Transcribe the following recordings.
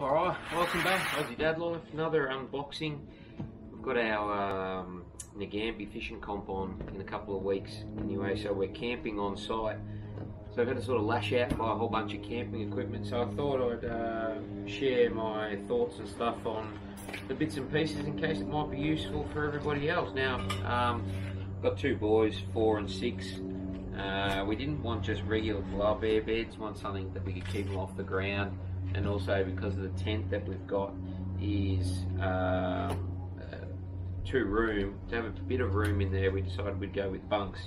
Alright, welcome back, Aussie Dad Life, another unboxing. We've got our Nagambi fishing comp on in a couple of weeks anyway, so we're camping on site. So I've had to sort of lash out by a whole bunch of camping equipment, so I thought I'd share my thoughts and stuff on the bits and pieces in case it might be useful for everybody else. Now, got two boys, 4 and 6. We didn't want just regular blow air beds, we want something that we could keep them off the ground. And also because of the tent that we've got is two room, to have a bit of room in there we decided we'd go with bunks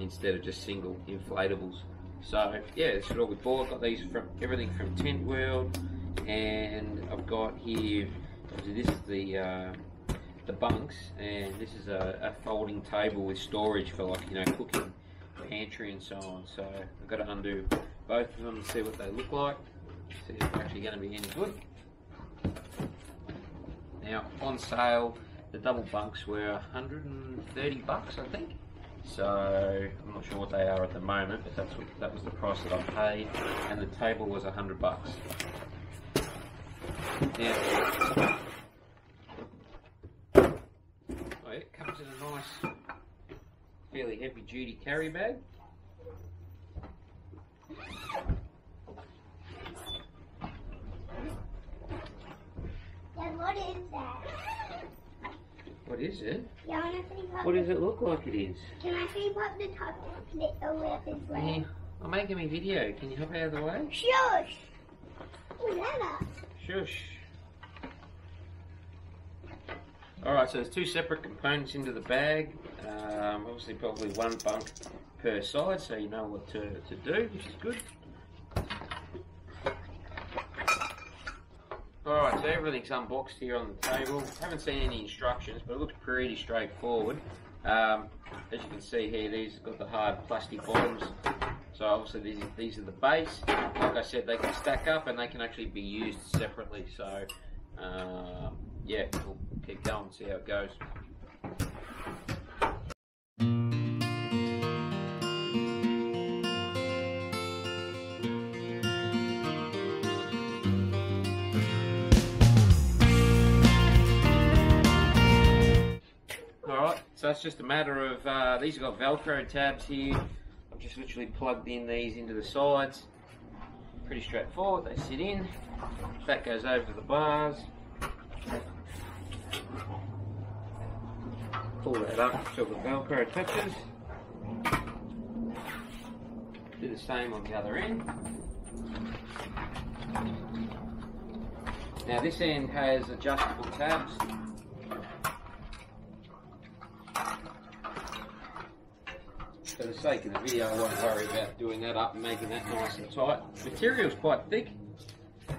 instead of just single inflatables. So yeah, that's what we bought. Got these from everything from Tent World, and I've got here, this is the bunks, and this is a folding table with storage for, like, you know, cooking, pantry and so on. So I've got to undo both of them and see what they look like. See if they're actually going to be any good. Now, on sale, the double bunks were 130 bucks, I think. So I'm not sure what they are at the moment, but that's what, that was the price that I paid, and the table was 100 bucks. Now, oh, it comes in a nice, fairly heavy-duty carry bag. What is that? What is it? Yeah, I want to see what does it look like it is? Can I see what the top of it is like? Yeah, I'm making a video. Can you help out of the way? Shush! Whatever. Shush. Alright, so there's two separate components into the bag. Obviously probably one bunk per side, so you know what to do, which is good. Alright, so everything's unboxed here on the table. Haven't seen any instructions, but it looks pretty straightforward. As you can see here, these have got the hard plastic bottoms. So obviously these are the base. Like I said, they can stack up and they can actually be used separately. So yeah, we'll keep going and see how it goes. So it's just a matter of, these have got Velcro tabs here. I've just literally plugged in these into the sides. Pretty straightforward, they sit in. That goes over the bars. Pull that up till the Velcro touches. Do the same on the other end. Now this end has adjustable tabs. For the sake of the video, I won't worry about doing that up and making that nice and tight. The material's quite thick.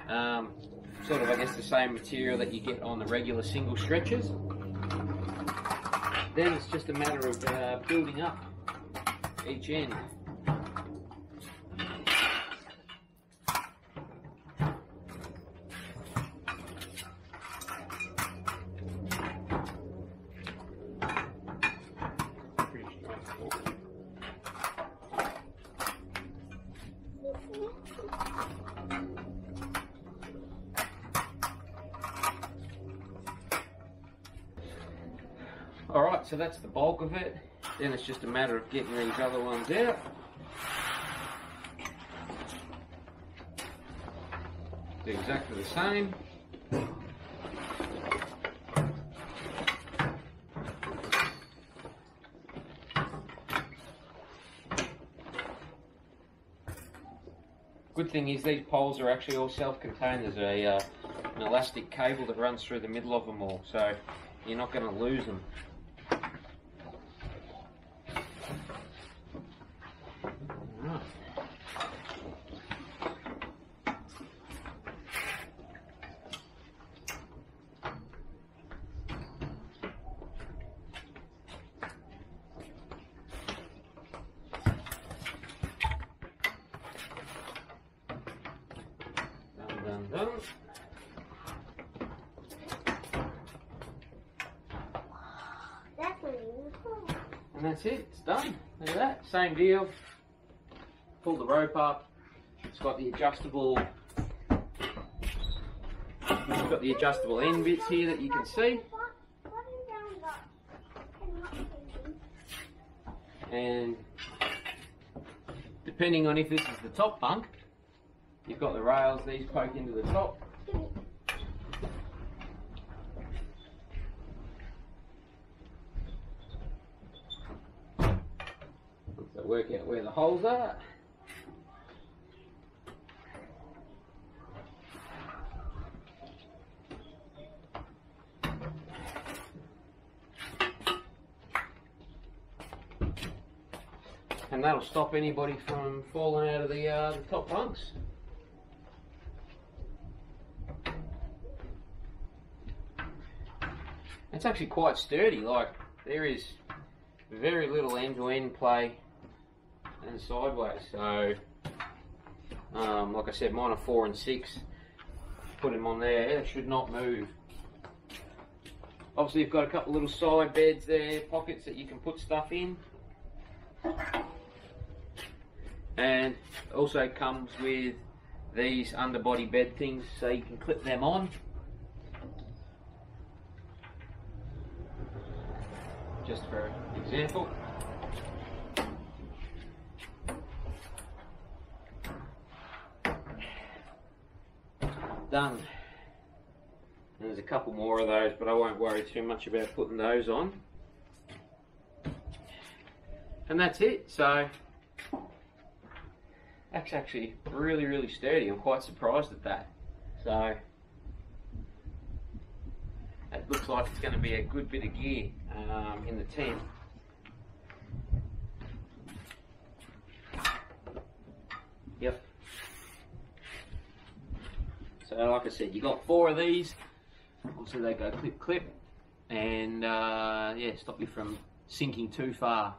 Sort of, I guess, the same material that you get on the regular single stretchers. Then it's just a matter of building up each end. Alright, so that's the bulk of it. Then it's just a matter of getting these other ones out. Do exactly the same. Good thing is these poles are actually all self-contained. There's an elastic cable that runs through the middle of them all, so you're not going to lose them. And that's it, it's done. Look at that, same deal. Pull the rope up, it's got the adjustable You've got the adjustable end bits here that you can see. And depending on if this is the top bunk, you've got the rails, these poke into the top. So work out where the holes are. And that'll stop anybody from falling out of the top bunks. It's actually quite sturdy, like there is very little end-to-end play and sideways. So, like I said, mine are 4 and 6. Put them on there, it should not move. Obviously, you've got a couple little side beds there, pockets that you can put stuff in. And also comes with these underbody bed things, so you can clip them on. Just for example. Done. And there's a couple more of those, but I won't worry too much about putting those on. And that's it. So that's actually really sturdy. I'm quite surprised at that. So that looks like it's going to be a good bit of gear in the tent. Yep. So like I said, you got 4 of these. Obviously they go clip clip, and yeah, stop you from sinking too far.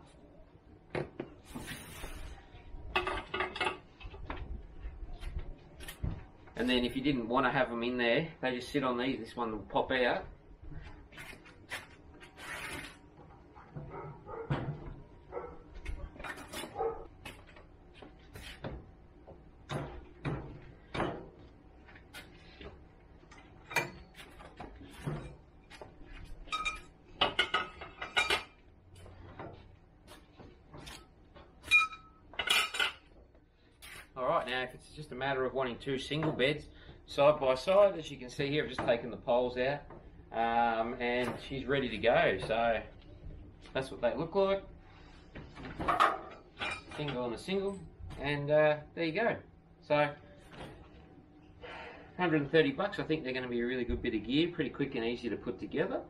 And then if you didn't want to have them in there, they just sit on these. This one will pop out. Now, if it's just a matter of wanting 2 single beds side by side, as you can see here, I've just taken the poles out, and she's ready to go. So that's what they look like, single on a single, and there you go. So $130, I think they're going to be a really good bit of gear, pretty quick and easy to put together.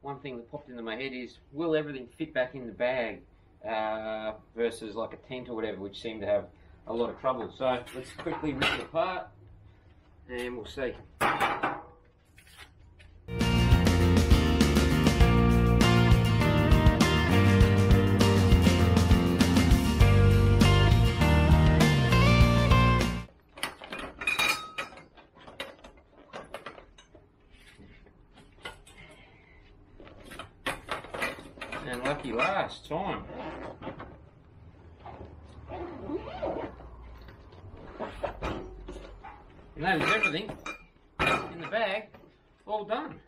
One thing that popped into my head is, will everything fit back in the bag? Versus like a tent or whatever, which seemed to have a lot of trouble. So let's quickly rip it apart and we'll see. And lucky last time. And that is everything in the bag, all done.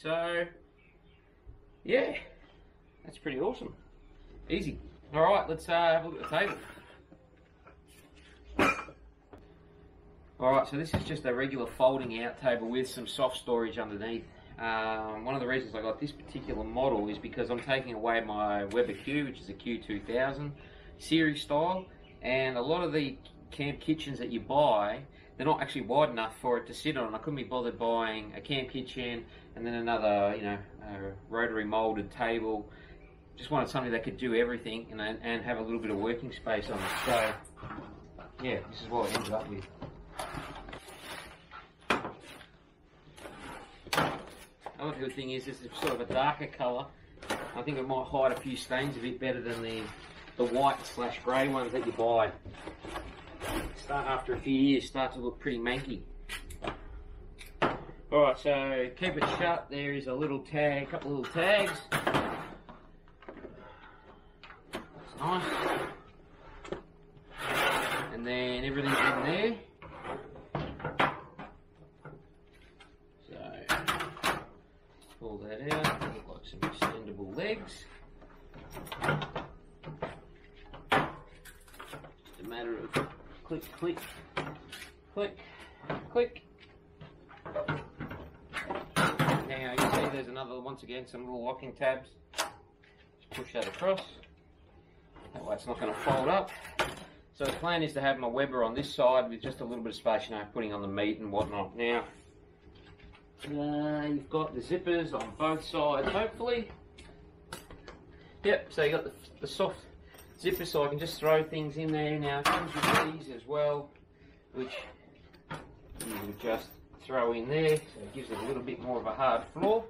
So, yeah, that's pretty awesome. Easy. All right, let's have a look at the table. All right, so this is just a regular folding out table with some soft storage underneath. One of the reasons I got this particular model is because I'm taking away my Weber Q, which is a Q2000 series style, and a lot of the camp kitchens that you buy, they're not actually wide enough for it to sit on. I couldn't be bothered buying a camp kitchen and then another, you know, rotary molded table. Just wanted something that could do everything and have a little bit of working space on it. So, yeah, this is what I ended up with. Another good thing is this is sort of a darker colour. I think it might hide a few stains a bit better than the white / grey ones that you buy. After a few years, start to look pretty manky. Alright, so keep it shut. There is a little tag, a couple little tags. That's nice. And then everything's in there. pull that out, put like some extendable legs. Just a matter of click, click, click, click. Now you see there's another, once again, some little locking tabs. Just push that across. That way it's not going to fold up. So the plan is to have my Weber on this side with just a little bit of space, you know, putting on the meat and whatnot. Now, you've got the zippers on both sides, hopefully. Yep, so you got the soft zipper, so I can just throw things in there. Now, it comes with these as well, which you can just throw in there, so it gives it a little bit more of a hard floor.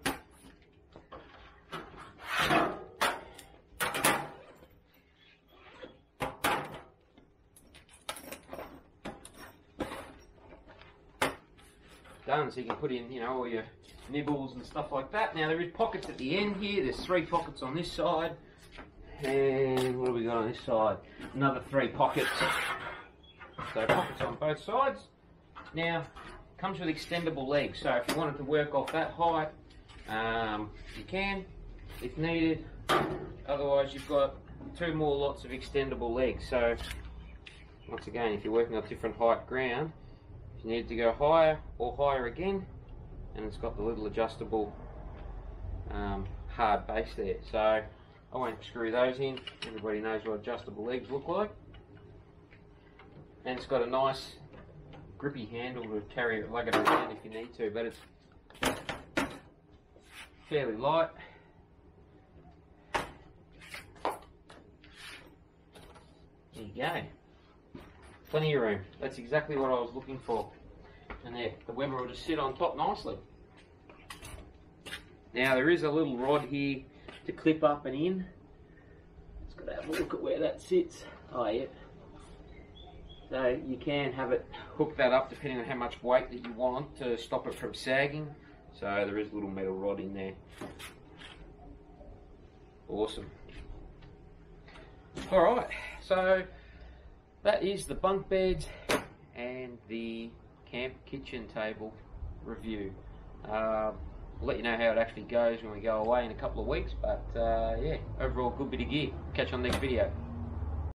Done, so you can put in, you know, all your nibbles and stuff like that. Now there is pockets at the end here. There's 3 pockets on this side, and what have we got on this side? Another 3 pockets. So pockets on both sides. Now comes with extendable legs, so if you wanted to work off that height, you can, if needed. Otherwise, you've got 2 more lots of extendable legs. So once again, if you're working on different height ground, if you need to go higher or higher again, and it's got the little adjustable hard base there. So I won't screw those in. Everybody knows what adjustable legs look like. And it's got a nice grippy handle to carry it, lug it around if you need to, but it's fairly light. There you go. Plenty of room. That's exactly what I was looking for. And there, the Weber will just sit on top nicely. Now there is a little rod here to clip up and in. Let's go have a look at where that sits. Oh yeah. So you can have it, hook that up depending on how much weight that you want to stop it from sagging. So there is a little metal rod in there. Awesome. Alright, so that is the bunk beds and the camp kitchen table review. I'll let you know how it actually goes when we go away in a couple of weeks, but yeah, overall good bit of gear. Catch you on the next video.